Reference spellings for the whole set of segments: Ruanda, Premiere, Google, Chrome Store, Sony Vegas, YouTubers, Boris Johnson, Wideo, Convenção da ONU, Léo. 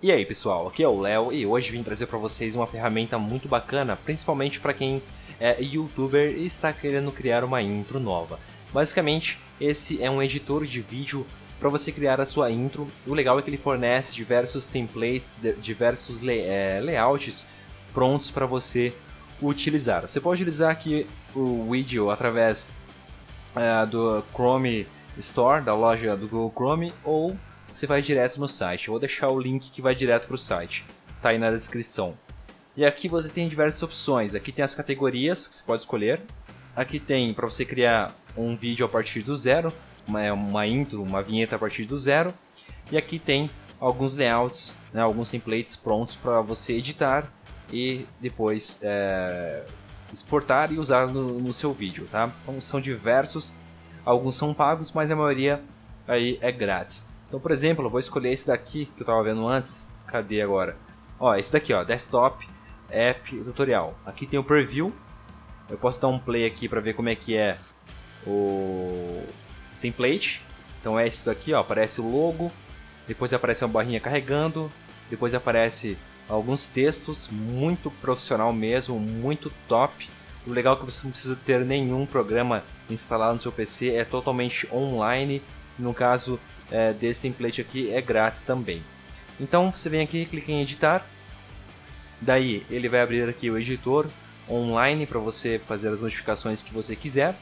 E aí pessoal, aqui é o Léo e hoje vim trazer para vocês uma ferramenta muito bacana, principalmente para quem é youtuber e está querendo criar uma intro nova. Basicamente, esse é um editor de vídeo para você criar a sua intro. O legal é que ele fornece diversos templates, diversos layouts prontos para você utilizar. Você pode utilizar aqui o Wideo através do Chrome Store, da loja do Google Chrome, ou você vai direto no site. Eu vou deixar o link que vai direto para o site, tá aí na descrição. E aqui você tem diversas opções, aqui tem as categorias que você pode escolher, aqui tem para você criar um vídeo a partir do zero, uma intro, uma vinheta a partir do zero, e aqui tem alguns layouts, né, alguns templates prontos para você editar e depois exportar e usar no seu vídeo, tá? Então, são diversos, alguns são pagos, mas a maioria aí é grátis. Então, por exemplo, eu vou escolher esse daqui que eu estava vendo antes. Cadê agora? Ó, esse daqui, ó, Desktop App Tutorial. Aqui tem o Preview. Eu posso dar um play aqui para ver como é que é o template. Então é isso daqui, ó, aparece o logo, depois aparece uma barrinha carregando, depois aparece alguns textos, muito profissional mesmo, muito top. O legal é que você não precisa ter nenhum programa instalado no seu PC, é totalmente online. No caso desse template aqui é grátis também. Então você vem aqui, clica em editar, daí ele vai abrir aqui o editor online para você fazer as modificações que você quiser.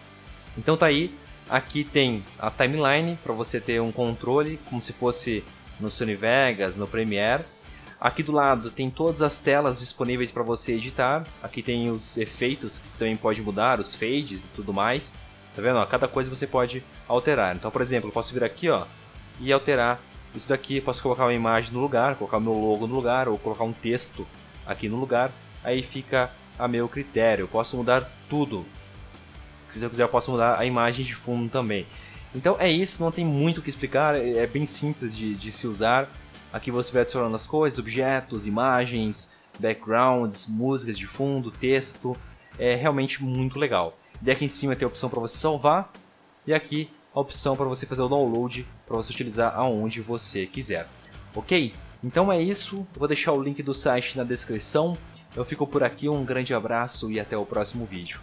Então tá aí, aqui tem a timeline para você ter um controle como se fosse no Sony Vegas, no Premiere. Aqui do lado tem todas as telas disponíveis para você editar, aqui tem os efeitos que você também pode mudar, os fades e tudo mais. Tá vendo? Ó, cada coisa você pode alterar. Então, por exemplo, eu posso vir aqui, ó, e alterar isso daqui. Posso colocar uma imagem no lugar, colocar o meu logo no lugar, ou colocar um texto aqui no lugar. Aí fica a meu critério. Eu posso mudar tudo. Se eu quiser, eu posso mudar a imagem de fundo também. Então é isso, não tem muito o que explicar. É bem simples de se usar. Aqui você vai adicionando as coisas, objetos, imagens, backgrounds, músicas de fundo, texto. É realmente muito legal. E aqui em cima tem a opção para você salvar, e aqui a opção para você fazer o download, para você utilizar aonde você quiser. Ok? Então é isso, eu vou deixar o link do site na descrição. Eu fico por aqui, um grande abraço e até o próximo vídeo.